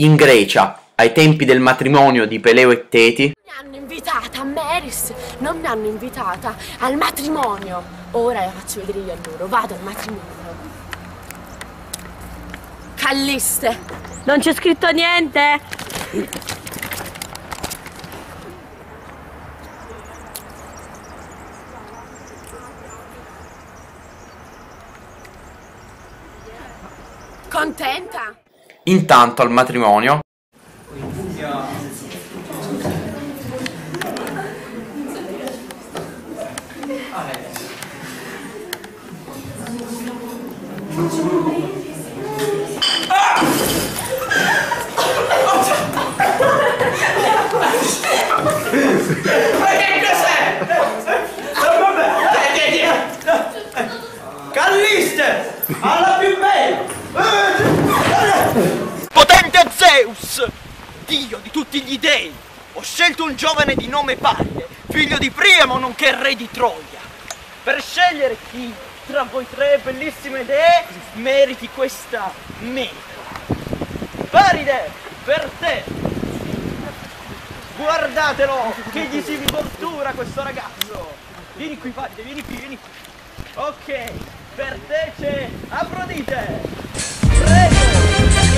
in Grecia, ai tempi del matrimonio di Peleo e Teti. Mi hanno invitata a Meris, non mi hanno invitata al matrimonio. Ora la faccio vedere io a loro, vado al matrimonio. Calliste, non c'è scritto niente. Contenta? Intanto al matrimonio. Ma che cos'è? Vabbè, Calliste, alla più bella! Potente Zeus, dio di tutti gli dei, ho scelto un giovane di nome Paride, figlio di Priamo nonché re di Troia. Per scegliere chi tra voi tre bellissime idee meriti questa meta. Paride, per te! Guardatelo, che gli si tortura questo ragazzo! Vieni qui Paride, vieni qui, vieni qui. Ok, per te c'è Afrodite! Prego!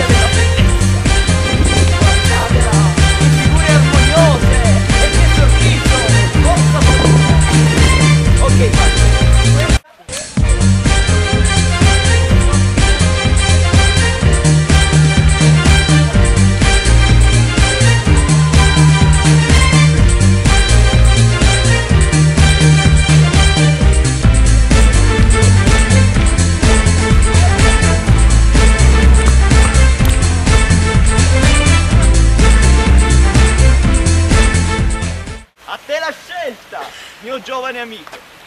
Guardate la bellezza! Guardatela! Che figure orgogliose! E che sorriso! Forza forza! Ok, guarda! Giovane amico.